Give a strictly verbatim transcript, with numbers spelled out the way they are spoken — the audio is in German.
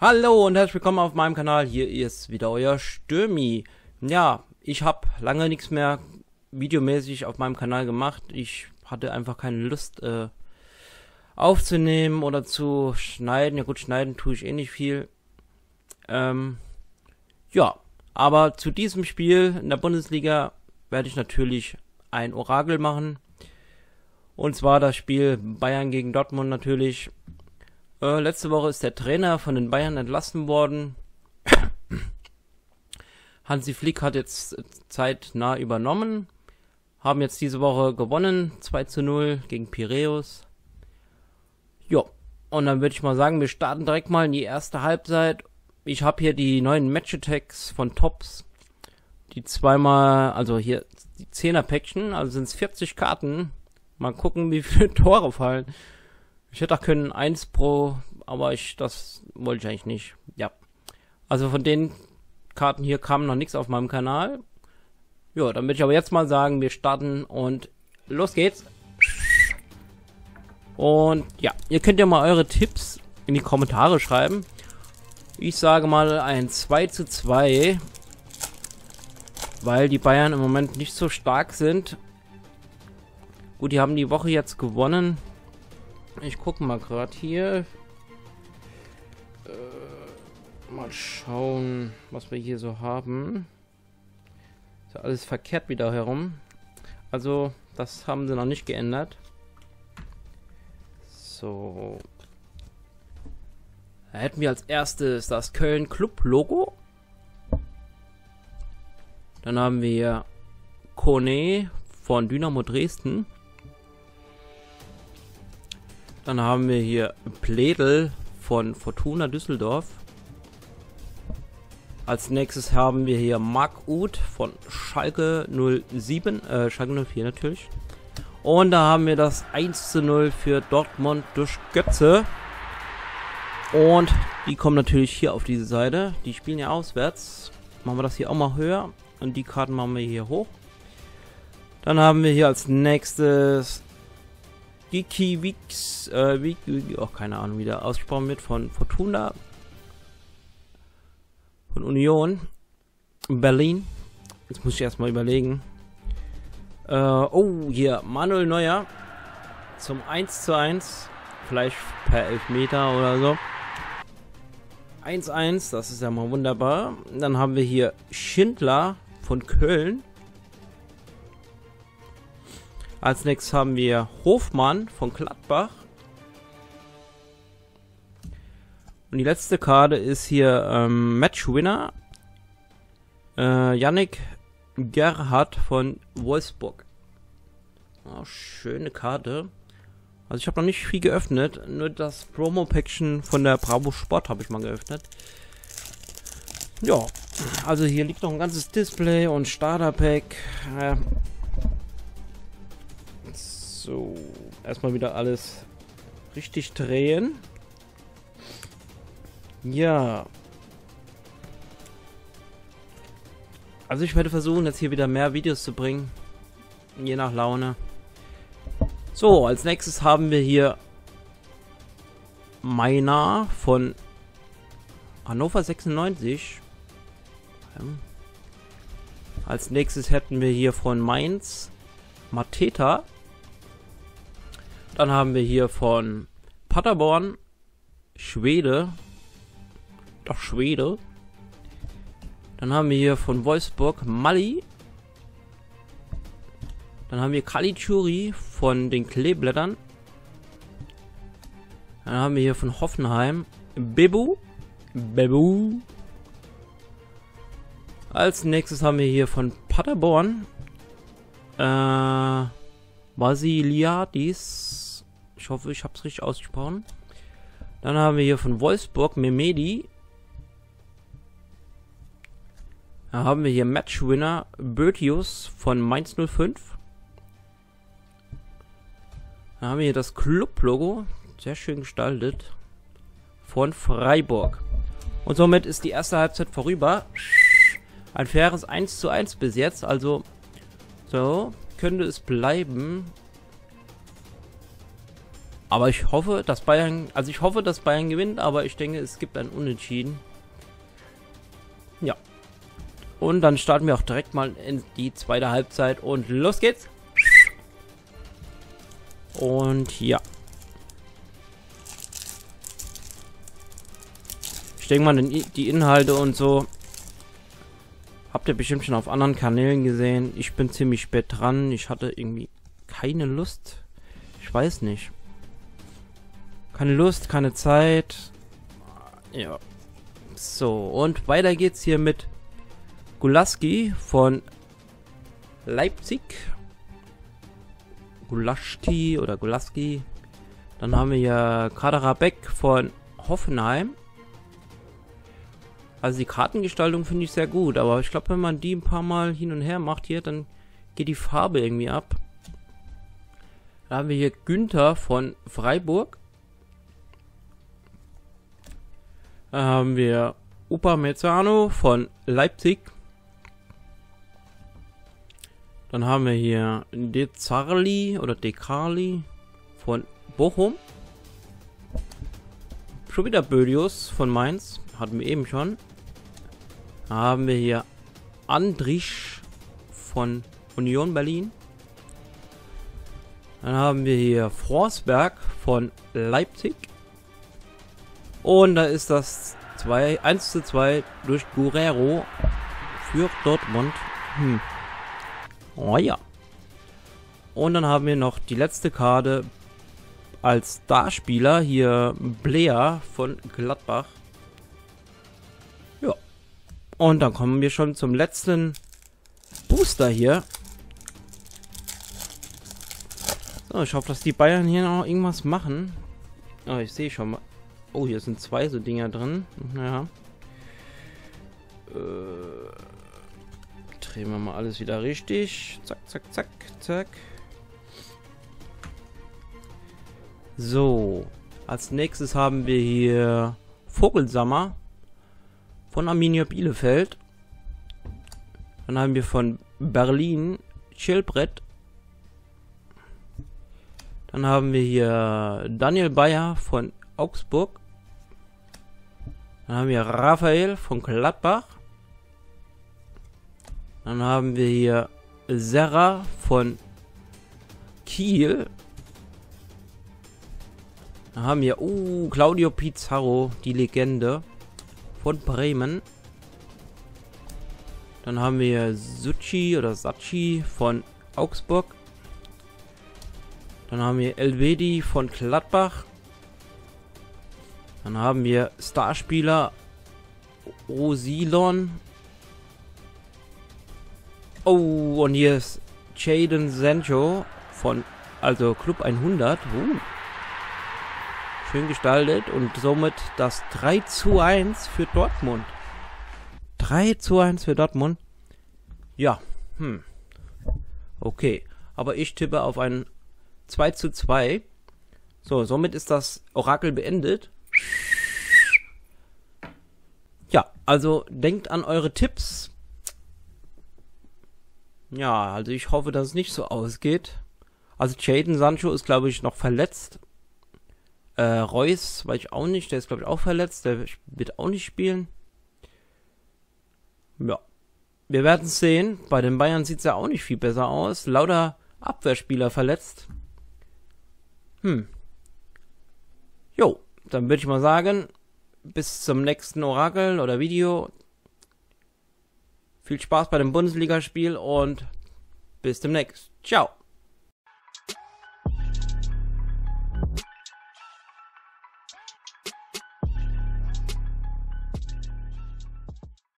Hallo und herzlich willkommen auf meinem Kanal, hier ist wieder euer Stürmi. Ja, ich habe lange nichts mehr videomäßig auf meinem Kanal gemacht. Ich hatte einfach keine Lust äh, aufzunehmen oder zu schneiden. Ja gut, schneiden tue ich eh nicht viel. Ähm, ja, aber zu diesem Spiel in der Bundesliga werde ich natürlich ein Orakel machen. Und zwar das Spiel Bayern gegen Dortmund natürlich. Äh, letzte Woche ist der Trainer von den Bayern entlassen worden. Hansi Flick hat jetzt zeitnah übernommen. Haben jetzt diese Woche gewonnen. zwei zu null gegen Piräus. Jo. Und dann würde ich mal sagen, wir starten direkt mal in die erste Halbzeit. Ich habe hier die neuen Match Attax von Topps. Die zweimal, also hier die zehner-Päckchen. Also sind es vierzig Karten. Mal gucken, wie viele Tore fallen. Ich hätte auch können eins pro, aber ich das wollte ich eigentlich nicht. Ja. Also von den Karten hier kam noch nichts auf meinem Kanal. Ja, dann würde ich aber jetzt mal sagen, wir starten und los geht's. Und ja, ihr könnt ja mal eure Tipps in die Kommentare schreiben. Ich sage mal ein zwei zu zwei, weil die Bayern im Moment nicht so stark sind. Gut, die haben die Woche jetzt gewonnen. Ich gucke mal gerade hier. Äh, mal schauen, was wir hier so haben. Ist ja alles verkehrt wieder herum. Also, das haben sie noch nicht geändert. So. Da hätten wir als erstes das Köln Club Logo. Dann haben wir Koné von Dynamo Dresden. Dann haben wir hier Plädel von Fortuna Düsseldorf. Als nächstes haben wir hier Mark Uth von Schalke null sieben, äh, Schalke null vier natürlich. Und da haben wir das eins zu null für Dortmund durch Götze. Und die kommen natürlich hier auf diese Seite. Die spielen ja auswärts. Machen wir das hier auch mal höher. Und die Karten machen wir hier hoch. Dann haben wir hier als nächstes Giki Wix, äh, Wix, auch keine Ahnung, wie der ausgesprochen wird, von Fortuna, von Union, Berlin. Jetzt muss ich erstmal überlegen. Äh, oh, hier, Manuel Neuer zum eins zu eins, vielleicht per Elfmeter oder so. eins zu eins, das ist ja mal wunderbar. Dann haben wir hier Schindler von Köln. Als nächstes haben wir Hofmann von Gladbach. Und die letzte Karte ist hier ähm, Matchwinner. Äh, Yannick Gerhard von Wolfsburg. Oh, schöne Karte. Also ich habe noch nicht viel geöffnet. Nur das Promo-Päckchen von der Bravo Sport habe ich mal geöffnet. Ja, also hier liegt noch ein ganzes Display und Starter-Pack. Äh, So, erstmal wieder alles richtig drehen. Ja. Also ich werde versuchen, jetzt hier wieder mehr Videos zu bringen. Je nach Laune. So, als nächstes haben wir hier Meiner von Hannover sechsundneunzig. Als nächstes hätten wir hier von Mainz Mateta. Dann haben wir hier von Paderborn, Schwede, doch Schwede. Dann haben wir hier von Wolfsburg, Mali. Dann haben wir Kalichuri von den Kleeblättern. Dann haben wir hier von Hoffenheim, Bebu, Bebu. Als nächstes haben wir hier von Paderborn, äh, Basiliadis. Ich hoffe, ich habe es richtig ausgesprochen. Dann haben wir hier von Wolfsburg Memedi. Dann haben wir hier Matchwinner Boëtius von Mainz null fünf. Dann haben wir hier das Club-Logo. Sehr schön gestaltet. Von Freiburg. Und somit ist die erste Halbzeit vorüber. Ein faires eins zu eins bis jetzt. Also, so könnte es bleiben. Aber ich hoffe, dass Bayern, also ich hoffe, dass Bayern gewinnt, aber ich denke, es gibt ein Unentschieden. Ja. Und dann starten wir auch direkt mal in die zweite Halbzeit und los geht's. Und ja. Ich denke mal, die Inhalte und so habt ihr bestimmt schon auf anderen Kanälen gesehen. Ich bin ziemlich spät dran. Ich hatte irgendwie keine Lust. Ich weiß nicht. Keine Lust, keine Zeit. Ja. So, und weiter geht's hier mit Gulacsi von Leipzig. Gulacsi oder Gulacsi. Dann haben wir hier Kaderabek von Hoffenheim. Also die Kartengestaltung finde ich sehr gut, aber ich glaube, wenn man die ein paar Mal hin und her macht hier, dann geht die Farbe irgendwie ab. Dann haben wir hier Günther von Freiburg. Dann haben wir Upamecano von Leipzig. Dann haben wir hier De Zarli oder De Carli von Bochum. Schon wieder Boëtius von Mainz. Hatten wir eben schon. Dann haben wir hier Andrich von Union Berlin. Dann haben wir hier Forsberg von Leipzig. Und da ist das eins zu zwei durch Guerrero für Dortmund. Hm. Oh ja. Und dann haben wir noch die letzte Karte als Starspieler. Hier Blair von Gladbach. Ja. Und dann kommen wir schon zum letzten Booster hier. So, ich hoffe, dass die Bayern hier noch irgendwas machen. Oh, ich sehe schon mal. Oh, hier sind zwei so Dinger drin. Ja. Äh, drehen wir mal alles wieder richtig. Zack, zack, zack, zack. So. Als nächstes haben wir hier Vogelsammer von Arminia Bielefeld. Dann haben wir von Berlin Schildbrett. Dann haben wir hier Daniel Bayer von Augsburg. Dann haben wir Raphael von Gladbach. Dann haben wir hier Serra von Kiel. Dann haben wir uh, Claudio Pizarro, die Legende von Bremen. Dann haben wir Suchi oder Sachi von Augsburg. Dann haben wir Elvedi von Gladbach. Dann haben wir Starspieler Rosilon. Oh, und hier ist Jadon Sancho von, also Club hundert. Uh. Schön gestaltet und somit das drei zu eins für Dortmund. drei zu eins für Dortmund. Ja, hm. Okay, aber ich tippe auf ein zwei zu zwei. So, somit ist das Orakel beendet. Ja, also denkt an eure Tipps. Ja, also ich hoffe, dass es nicht so ausgeht. Also Jadon Sancho ist, glaube ich, noch verletzt. Äh, Reus weiß ich auch nicht. Der ist, glaube ich, auch verletzt. Der wird auch nicht spielen. Ja. Wir werden es sehen. Bei den Bayern sieht es ja auch nicht viel besser aus. Lauter Abwehrspieler verletzt. Hm. Jo. Dann würde ich mal sagen, bis zum nächsten Orakel oder Video. Viel Spaß bei dem Bundesligaspiel und bis demnächst. Ciao.